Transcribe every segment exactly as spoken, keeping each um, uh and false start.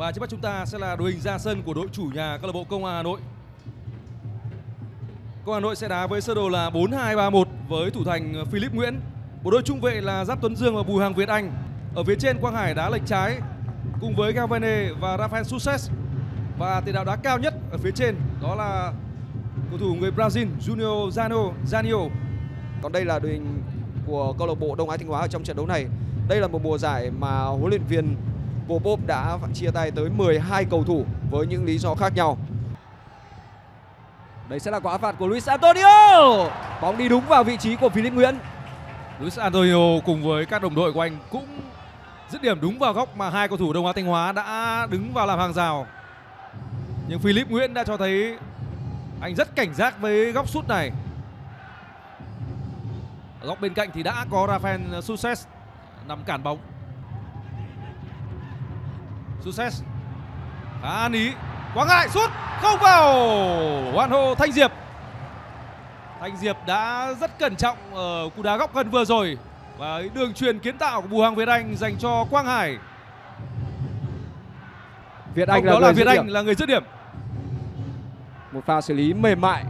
Và trước mắt chúng ta sẽ là đội hình ra sân của đội chủ nhà câu lạc bộ Công an Hà Nội. Công an Hà Nội sẽ đá với sơ đồ là bốn hai ba một với thủ thành Filip Nguyễn. Bộ đôi trung vệ là Giáp Tuấn Dương và Bùi Hoàng Việt Anh. Ở phía trên Quang Hải đá lệch trái cùng với Galvane và Rafael Suces. Và tiền đạo đá cao nhất ở phía trên đó là cầu thủ người Brazil Junior Zano Zanio. Còn đây là đội hình của câu lạc bộ Đông Á Thanh Hóa ở trong trận đấu này. Đây là một mùa giải mà huấn luyện viên Bob đã chia tay tới mười hai cầu thủ với những lý do khác nhau. Đây sẽ là quả phạt của Luis Antonio. Bóng đi đúng vào vị trí của Filip Nguyễn. Luis Antonio cùng với các đồng đội của anh cũng dứt điểm đúng vào góc mà hai cầu thủ Đông Á Thanh Hóa đã đứng vào làm hàng rào. Nhưng Filip Nguyễn đã cho thấy anh rất cảnh giác với góc sút này. Ở góc bên cạnh thì đã có Rafael Suces nằm cản bóng. Suces khá an ý. Quang Hải sút không vào. Hoan hô Thanh Diệp. Thanh Diệp đã rất cẩn trọng ở cú đá góc gần vừa rồi. Và đường truyền kiến tạo của Bùi Hoàng Việt Anh dành cho Quang Hải. Việt Anh là, đó là Việt Anh điểm. là người dứt điểm. Một pha xử lý mềm mại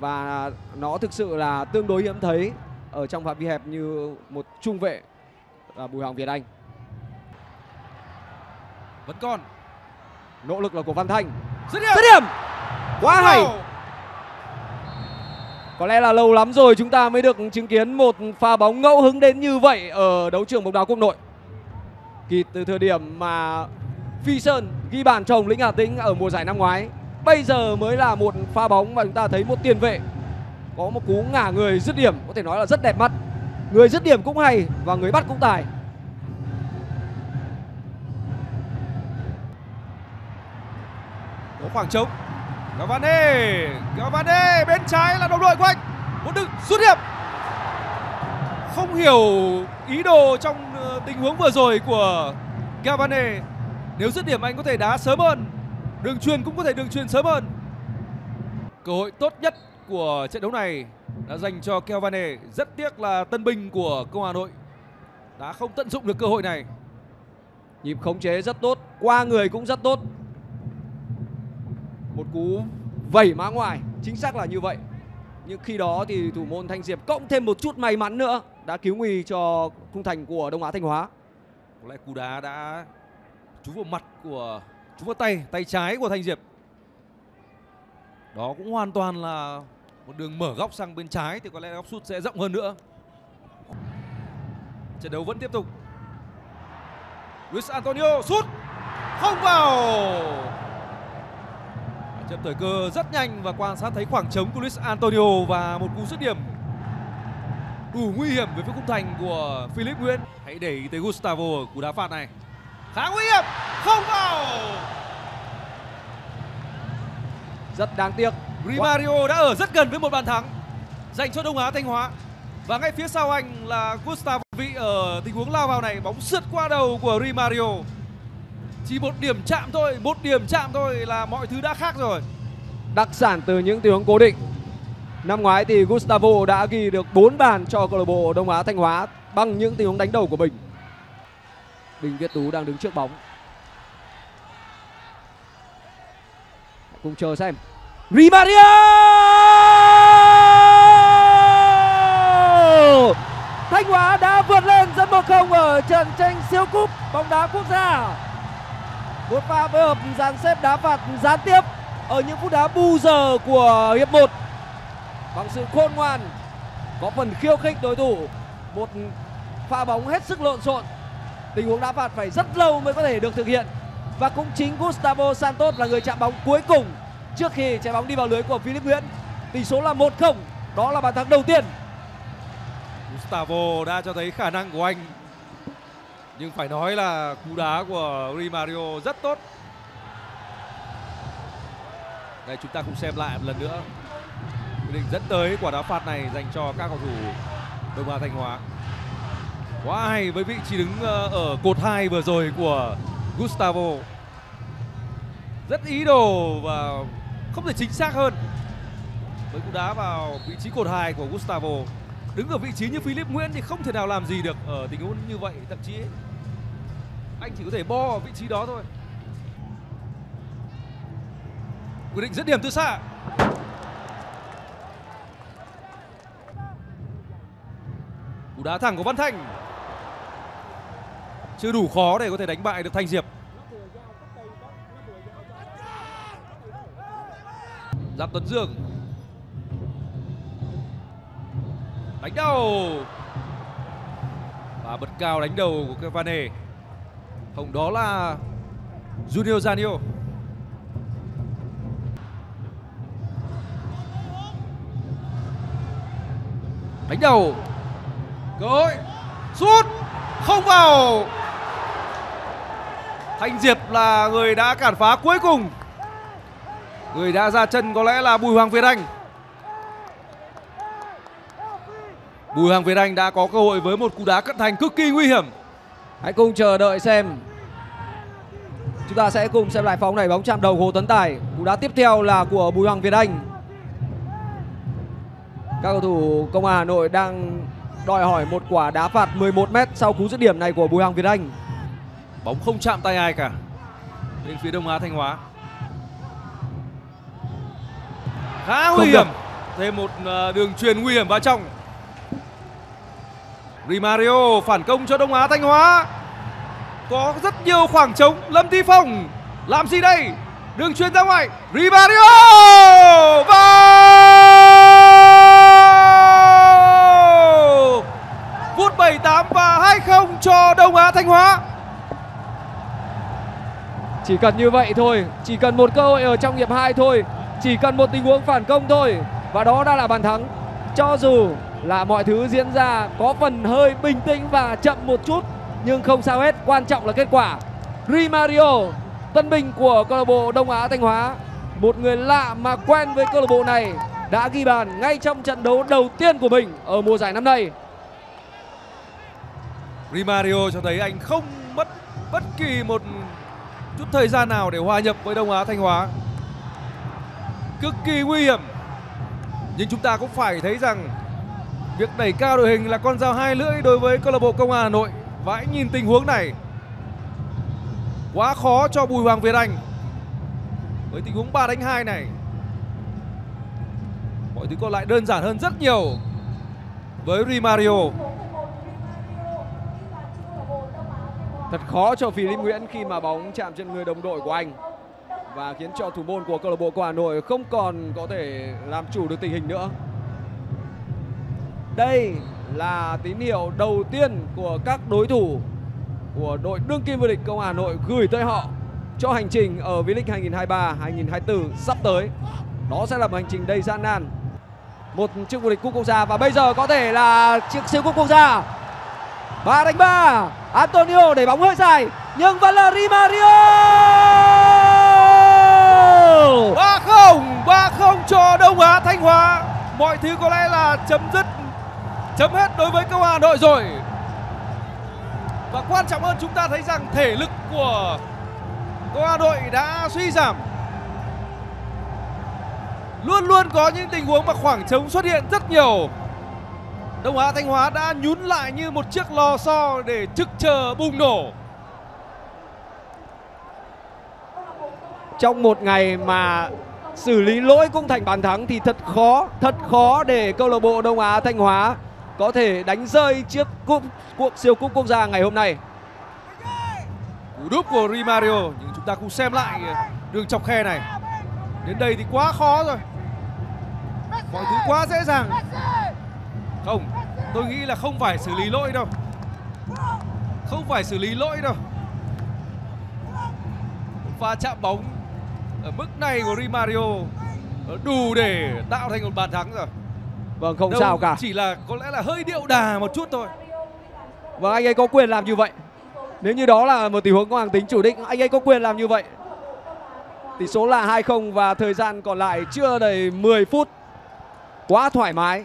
và nó thực sự là tương đối hiếm thấy ở trong phạm vi hẹp như một trung vệ là Bùi Hoàng Việt Anh. Vẫn còn nỗ lực là của Văn Thanh. Dứt điểm. Dứt điểm. Quá hay. Có lẽ là lâu lắm rồi chúng ta mới được chứng kiến một pha bóng ngẫu hứng đến như vậy ở đấu trường bóng đá quốc nội. Kỳ từ thời điểm mà Phi Sơn ghi bàn cho Hồng Lĩnh Hà Tĩnh ở mùa giải năm ngoái, bây giờ mới là một pha bóng mà chúng ta thấy một tiền vệ có một cú ngả người dứt điểm có thể nói là rất đẹp mắt. Người dứt điểm cũng hay và người bắt cũng tài. Có khoảng trống. Galvane, Galvane bên trái là đồng đội của anh. Một đường sút điểm. Không hiểu ý đồ trong tình huống vừa rồi của Galvane. Nếu dứt điểm anh có thể đá sớm hơn, đường truyền cũng có thể đường truyền sớm hơn. Cơ hội tốt nhất của trận đấu này đã dành cho Keovane. Rất tiếc là tân binh của Công Hà Nội đã không tận dụng được cơ hội này. Nhịp khống chế rất tốt, qua người cũng rất tốt. Một cú vẩy má ngoài, chính xác là như vậy. Nhưng khi đó thì thủ môn Thanh Diệp cộng thêm một chút may mắn nữa đã cứu nguy cho khung thành của Đông Á Thanh Hóa. Có lẽ cú đá đã trúng vào mặt của, trúng vào tay, tay trái của Thanh Diệp. Đó cũng hoàn toàn là một đường mở góc sang bên trái thì có lẽ góc sút sẽ rộng hơn nữa. Trận đấu vẫn tiếp tục. Luis Antonio sút không vào. Chớp thời cơ rất nhanh và quan sát thấy khoảng trống của Luis Antonio và một cú dứt điểm đủ nguy hiểm với phía khung thành của Filip Nguyễn. Hãy để ý tới Gustavo ở cú đá phạt này. Khá nguy hiểm, không vào. Rất đáng tiếc. Rimario đã ở rất gần với một bàn thắng dành cho Đông Á Thanh Hóa. Và ngay phía sau anh là Gustavo Vị ở tình huống lao vào này. Bóng sượt qua đầu của Rimario. Chỉ một điểm chạm thôi, một điểm chạm thôi là mọi thứ đã khác rồi. Đặc sản từ những tình huống cố định. Năm ngoái thì Gustavo đã ghi được bốn bàn cho câu lạc bộ Đông Á Thanh Hóa bằng những tình huống đánh đầu của mình. Đình Viết Tú đang đứng trước bóng. Cùng chờ xem. Rimario! Thanh Hóa đã vượt lên dẫn một không ở trận tranh siêu cúp bóng đá quốc gia. Một pha phối hợp dàn xếp đá phạt gián tiếp ở những phút đá bù giờ của hiệp một. Bằng sự khôn ngoan, có phần khiêu khích đối thủ. Một pha bóng hết sức lộn xộn. Tình huống đá phạt phải rất lâu mới có thể được thực hiện. Và cũng chính Gustavo Santos là người chạm bóng cuối cùng trước khi trái bóng đi vào lưới của Filip Nguyễn. Tỷ số là một không. Đó là bàn thắng đầu tiên. Gustavo đã cho thấy khả năng của anh. Nhưng phải nói là cú đá của Rimario rất tốt. Đây chúng ta cũng xem lại một lần nữa. Quyết định dẫn tới quả đá phạt này dành cho các cầu thủ Đông Á Thanh Hóa. Quá hay với vị trí đứng ở cột hai vừa rồi của Gustavo. Rất ý đồ và không thể chính xác hơn. Với cú đá vào vị trí cột hai của Gustavo. Đứng ở vị trí như Filip Nguyễn thì không thể nào làm gì được ở tình huống như vậy. Thậm chí ấy, anh chỉ có thể bo ở vị trí đó thôi. quyết định dứt điểm từ xa. Cú đá thẳng của Văn Thanh chưa đủ khó để có thể đánh bại được Thanh Diệp. Giáp Tuấn Dương đánh đầu và bật cao đánh đầu của Keovane. Hồng đó là Junior Zanio. Đánh đầu, cơ hội, sút không vào. Thanh Diệp là người đã cản phá cuối cùng. Người đã ra chân có lẽ là Bùi Hoàng Việt Anh. Bùi Hoàng Việt Anh đã có cơ hội với một cú đá cận thành cực kỳ nguy hiểm. Hãy cùng chờ đợi xem. Chúng ta sẽ cùng xem lại pha bóng này, bóng chạm đầu Hồ Tấn Tài. Cú đá tiếp theo là của Bùi Hoàng Việt Anh. Các cầu thủ Công an Hà Nội đang đòi hỏi một quả đá phạt mười một mét sau cú dứt điểm này của Bùi Hoàng Việt Anh. Bóng không chạm tay ai cả bên phía Đông Á Thanh Hóa. Khá nguy hiểm. Thêm một đường truyền nguy hiểm vào trong. Rimario phản công cho Đông Á Thanh Hóa. Có rất nhiều khoảng trống. Lâm Ti Phong làm gì đây? Đường truyền ra ngoài. Rimario vào. Phút bảy mươi tám và hai không cho Đông Á Thanh Hóa. Chỉ cần như vậy thôi, chỉ cần một cơ hội ở trong hiệp hai thôi, chỉ cần một tình huống phản công thôi, và đó đã là bàn thắng. Cho dù là mọi thứ diễn ra có phần hơi bình tĩnh và chậm một chút, nhưng không sao hết, quan trọng là kết quả. Rimario, tân binh của câu lạc bộ Đông Á Thanh Hóa, một người lạ mà quen với câu lạc bộ này, đã ghi bàn ngay trong trận đấu đầu tiên của mình ở mùa giải năm nay. Rimario cho thấy anh không mất bất kỳ một chút thời gian nào để hòa nhập với Đông Á Thanh Hóa. Cực kỳ nguy hiểm. Nhưng chúng ta cũng phải thấy rằng việc đẩy cao đội hình là con dao hai lưỡi đối với câu lạc bộ Công an Hà Nội. Và hãy nhìn tình huống này, quá khó cho Bùi Hoàng Việt Anh. Với tình huống ba đánh hai này, mọi thứ còn lại đơn giản hơn rất nhiều với Rimario. Thật khó cho Filip Nguyễn khi mà bóng chạm trên người đồng đội của anh và khiến cho thủ môn của câu lạc bộ Công an Hà Nội không còn có thể làm chủ được tình hình nữa. Đây là tín hiệu đầu tiên của các đối thủ của đội đương kim vô địch Công an Hà Nội gửi tới họ cho hành trình ở V League hai nghìn không trăm hai mươi ba hai nghìn không trăm hai mươi tư sắp tới. Đó sẽ là một hành trình đầy gian nan, một chiếc vô địch cúp quốc gia và bây giờ có thể là chiếc siêu cúp quốc gia. Ba đánh ba, Antonio để bóng hơi dài nhưng vẫn là Rimario. Ba không cho Đông Á Thanh Hóa. Mọi thứ có lẽ là chấm dứt, chấm hết đối với Công an Hà Nội rồi. Và quan trọng hơn, chúng ta thấy rằng thể lực của Công an Hà Nội đã suy giảm. Luôn luôn có những tình huống mà khoảng trống xuất hiện rất nhiều. Đông Á Thanh Hóa đã nhún lại như một chiếc lò xo để trực chờ bùng nổ. Trong một ngày mà xử lý lỗi cũng thành bàn thắng thì thật khó, thật khó để câu lạc bộ Đông Á Thanh Hóa có thể đánh rơi chiếc cúp cuộc siêu cúp quốc gia ngày hôm nay. Cú đúp của Rimario, nhưng chúng ta cũng xem lại đường chọc khe này. Đến đây thì quá khó rồi, mọi thứ quá dễ dàng. Không, tôi nghĩ là không phải xử lý lỗi đâu. Không phải xử lý lỗi đâu. Pha chạm bóng ở mức này của Rimario đủ để tạo thành một bàn thắng rồi. Vâng, không đâu, sao cả. Chỉ là có lẽ là hơi điệu đà một chút thôi. Và anh ấy có quyền làm như vậy. Nếu như đó là một tình huống có hàng tính chủ định, anh ấy có quyền làm như vậy. Tỷ số là hai không và thời gian còn lại chưa đầy mười phút. Quá thoải mái.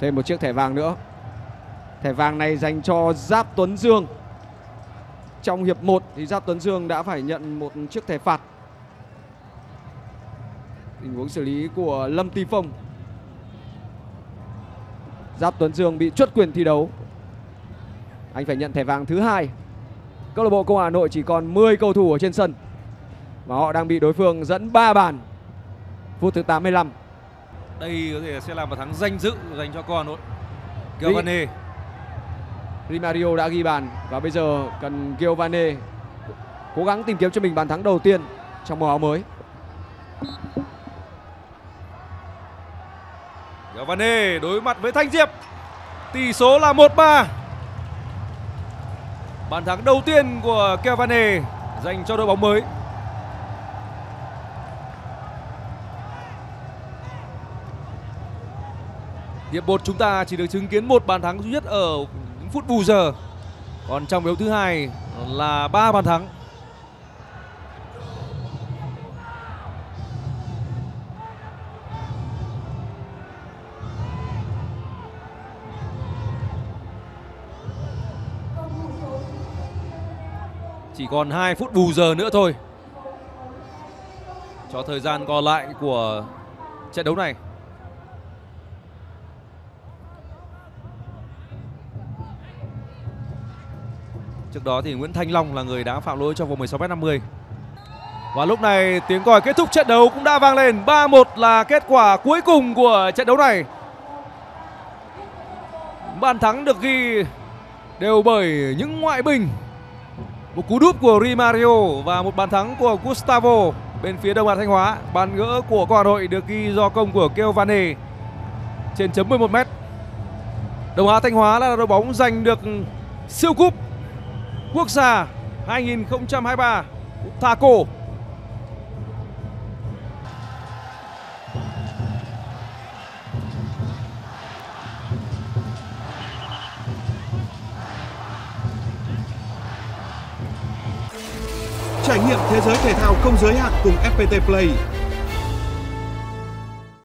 Thêm một chiếc thẻ vàng nữa. Thẻ vàng này dành cho Giáp Tuấn Dương. Trong hiệp một thì Giáp Tuấn Dương đã phải nhận một chiếc thẻ phạt. Tình huống xử lý của Lâm Ti Phong. Giáp Tuấn Dương bị truất quyền thi đấu. Anh phải nhận thẻ vàng thứ hai. Câu lạc bộ Công an Hà Nội chỉ còn mười cầu thủ ở trên sân. và họ đang bị đối phương dẫn ba bàn. Phút thứ tám mươi lăm. Đây có thể sẽ là một thắng danh dự dành cho con đội Keovane. Rimario đã ghi bàn và bây giờ cần Keovane cố gắng tìm kiếm cho mình bàn thắng đầu tiên trong màu áo mới. Galvane đối mặt với Thanh Diệp. Tỷ số là một ba. Bàn thắng đầu tiên của Galvane dành cho đội bóng mới. Hiệp một chúng ta chỉ được chứng kiến một bàn thắng duy nhất ở những phút bù giờ. Còn trong đấu thứ hai là ba bàn thắng. Chỉ còn hai phút bù giờ nữa thôi cho thời gian còn lại của trận đấu này. Trước đó thì Nguyễn Thanh Long là người đã phạm lỗi trong vòng mười sáu mét năm mươi. Và lúc này tiếng còi kết thúc trận đấu cũng đã vang lên. Ba một là kết quả cuối cùng của trận đấu này. Bàn thắng được ghi đều bởi những ngoại binh. Một cú đúp của Rimario và một bàn thắng của Gustavo bên phía Đông Á Thanh Hóa. Bàn gỡ của Công An Hà Nội được ghi do công của Keovane trên chấm mười một mét. Đông Á Thanh Hóa là đội bóng giành được siêu cúp quốc gia hai nghìn không trăm hai mươi ba Taco. Trải nghiệm thế giới thể thao không giới hạn cùng ép pê tê Play.